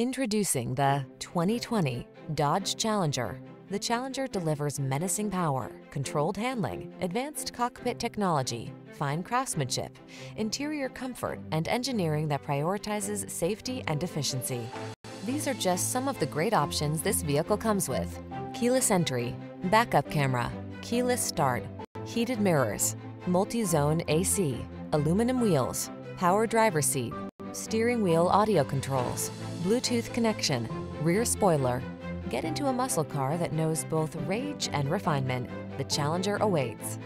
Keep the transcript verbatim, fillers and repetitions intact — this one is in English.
Introducing the twenty twenty Dodge Challenger. The Challenger delivers menacing power, controlled handling, advanced cockpit technology, fine craftsmanship, interior comfort, and engineering that prioritizes safety and efficiency. These are just some of the great options this vehicle comes with: keyless entry, backup camera, keyless start, heated mirrors, multi-zone A C, aluminum wheels, power driver seat, steering wheel audio controls, Bluetooth connection, rear spoiler. Get into a muscle car that knows both rage and refinement. The Challenger awaits.